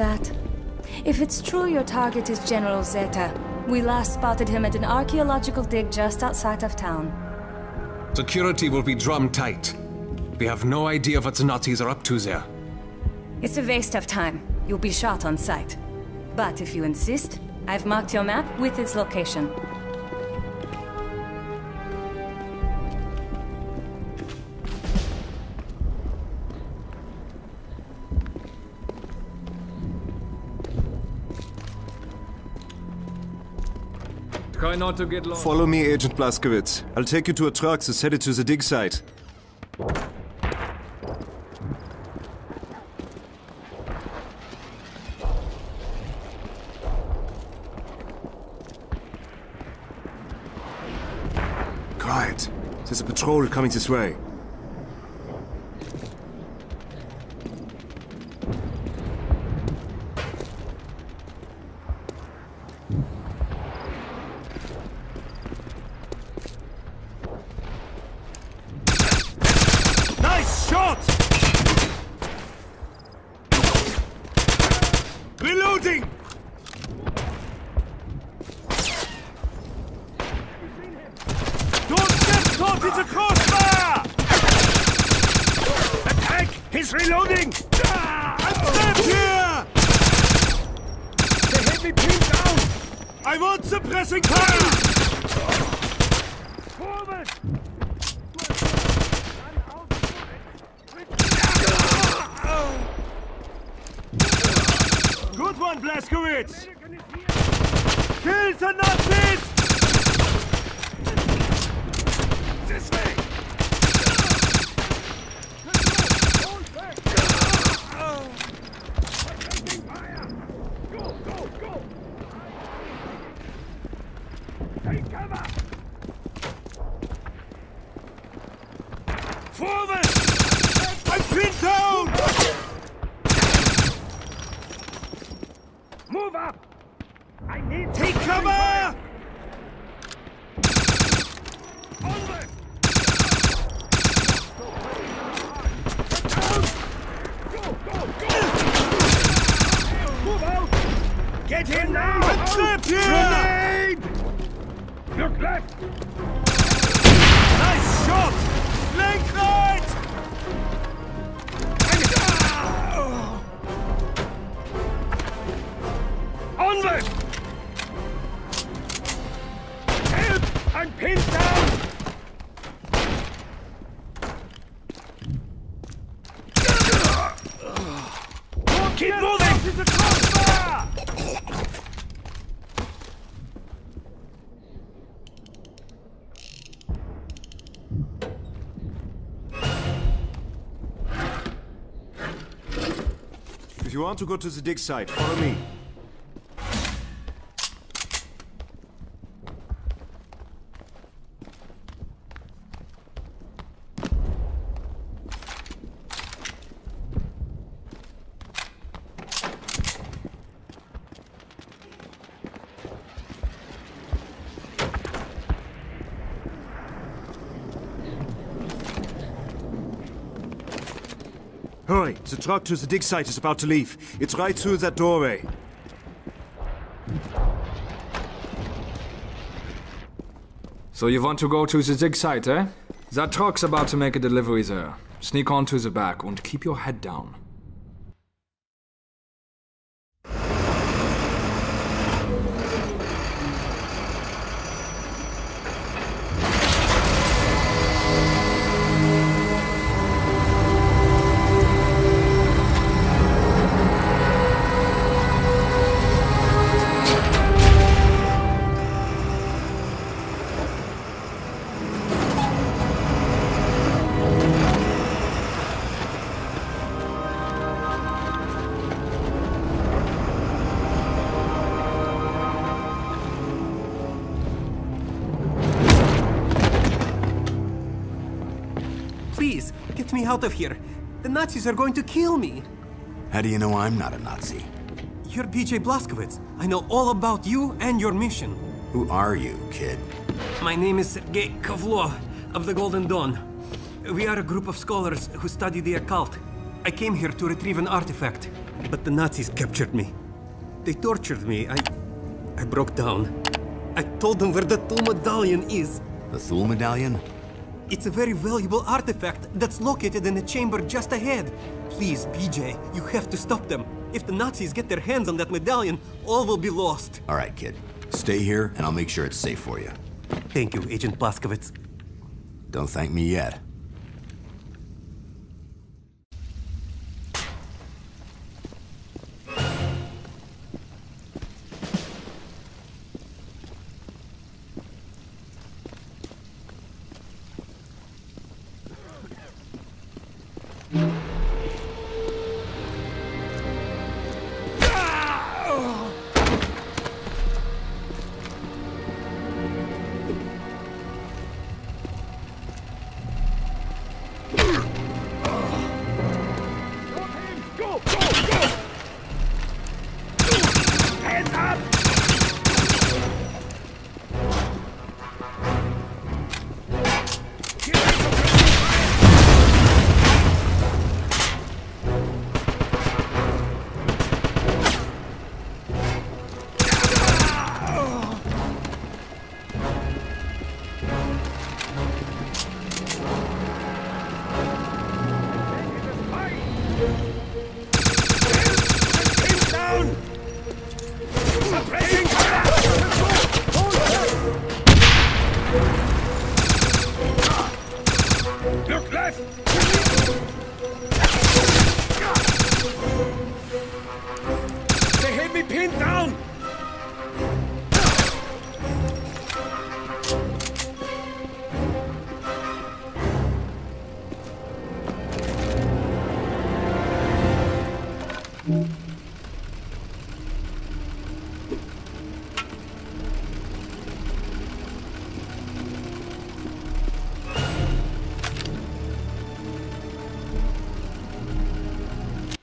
That. If it's true your target is General Zeta, we last spotted him at an archaeological dig just outside of town. Security will be drum tight. We have no idea what the Nazis are up to there. It's a waste of time. You'll be shot on sight. But if you insist, I've marked your map with its location. Try not to get lost. Follow me, Agent Blazkowicz. I'll take you to a truck that's headed to the dig site. Quiet. There's a patrol coming this way. If you want to go to the dig site, follow me. Hurry! The truck to the dig site is about to leave. It's right through that doorway. So you want to go to the dig site, eh? That truck's about to make a delivery there. Sneak on to the back and keep your head down. Out of here. The Nazis are going to kill me. How do you know I'm not a Nazi? You're B.J. Blazkowicz. I know all about you and your mission. Who are you, kid? My name is Sergei Kavlo of the Golden Dawn. We are a group of scholars who study the occult. I came here to retrieve an artifact. But the Nazis captured me. They tortured me. I broke down. I told them where the Thule Medallion is. The Thule Medallion? It's a very valuable artifact that's located in a chamber just ahead. Please, BJ, you have to stop them. If the Nazis get their hands on that medallion, all will be lost. All right, kid. Stay here, and I'll make sure it's safe for you. Thank you, Agent Blazkowicz. Don't thank me yet.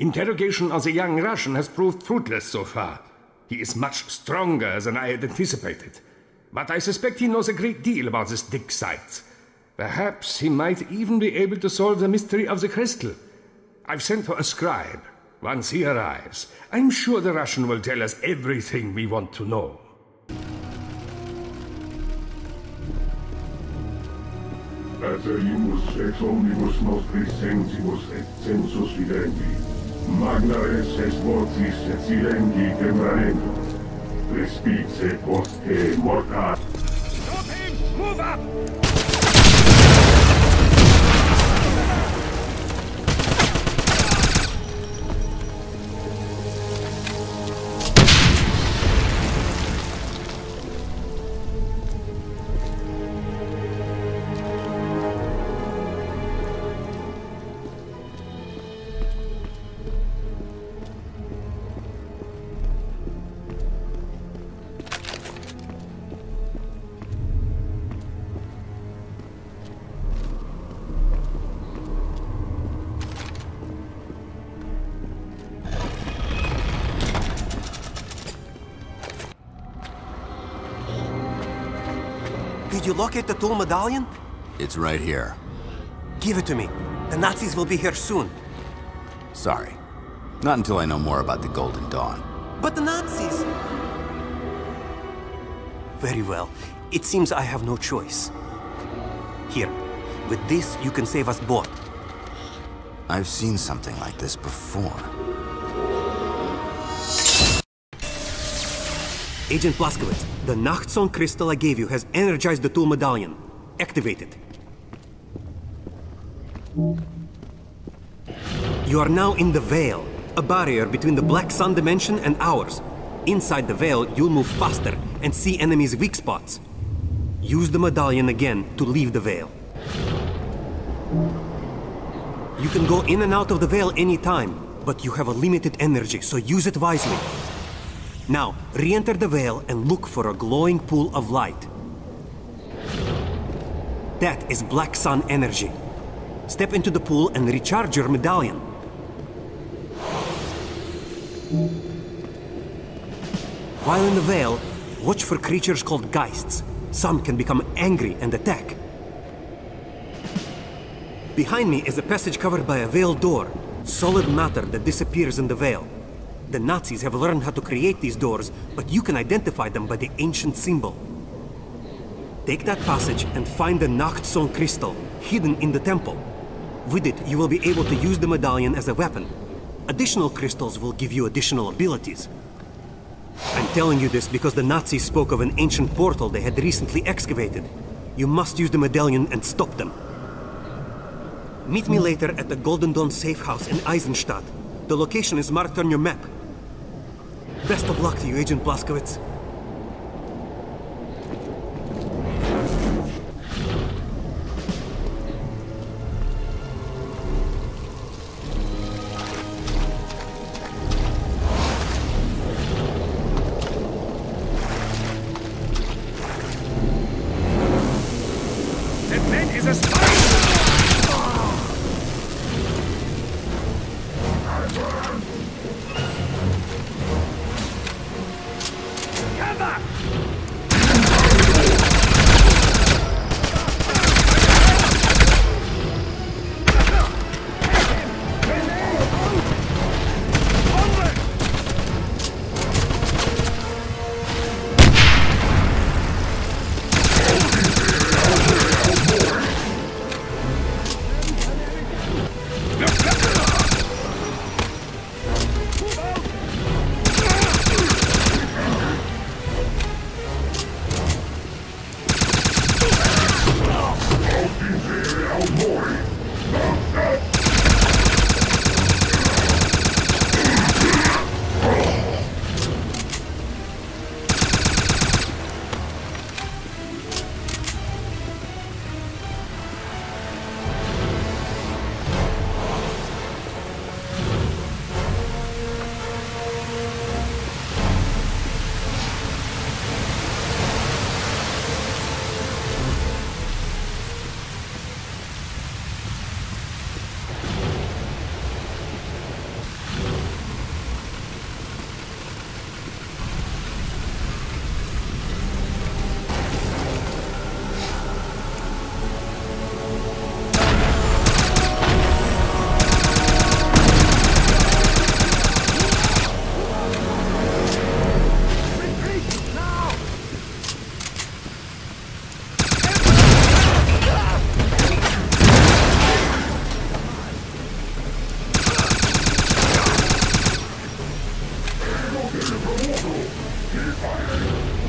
Interrogation of the young Russian has proved fruitless so far. He is much stronger than I had anticipated. But I suspect he knows a great deal about this dig site. Perhaps he might even be able to solve the mystery of the crystal. I've sent for a scribe. Once he arrives, I'm sure the Russian will tell us everything we want to know. Aterius ex omnibus nostri sensimus et sensus videndi. Magna res es vocis et silengi tembramentum. Respice poste morta. Stop him! Move up! Did you locate the Thule Medallion? It's right here. Give it to me. The Nazis will be here soon. Sorry. Not until I know more about the Golden Dawn. But the Nazis! Very well. It seems I have no choice. Here. With this, you can save us both. I've seen something like this before. Agent Blazkowicz, the Nachtson crystal I gave you has energized the Thule Medallion. Activate it. You are now in the Veil, a barrier between the Black Sun dimension and ours. Inside the Veil, you'll move faster and see enemies' weak spots. Use the medallion again to leave the Veil. You can go in and out of the Veil anytime, but you have a limited energy, so use it wisely. Now, re-enter the Veil and look for a glowing pool of light. That is Black Sun energy. Step into the pool and recharge your medallion. While in the Veil, watch for creatures called Geists. Some can become angry and attack. Behind me is a passage covered by a Veil door, solid matter that disappears in the Veil. The Nazis have learned how to create these doors, but you can identify them by the ancient symbol. Take that passage and find the Nachtson crystal, hidden in the temple. With it, you will be able to use the medallion as a weapon. Additional crystals will give you additional abilities. I'm telling you this because the Nazis spoke of an ancient portal they had recently excavated. You must use the medallion and stop them. Meet me later at the Golden Dawn safe house in Eisenstadt. The location is marked on your map. Best of luck to you, Agent Blazkowicz. Get it fired!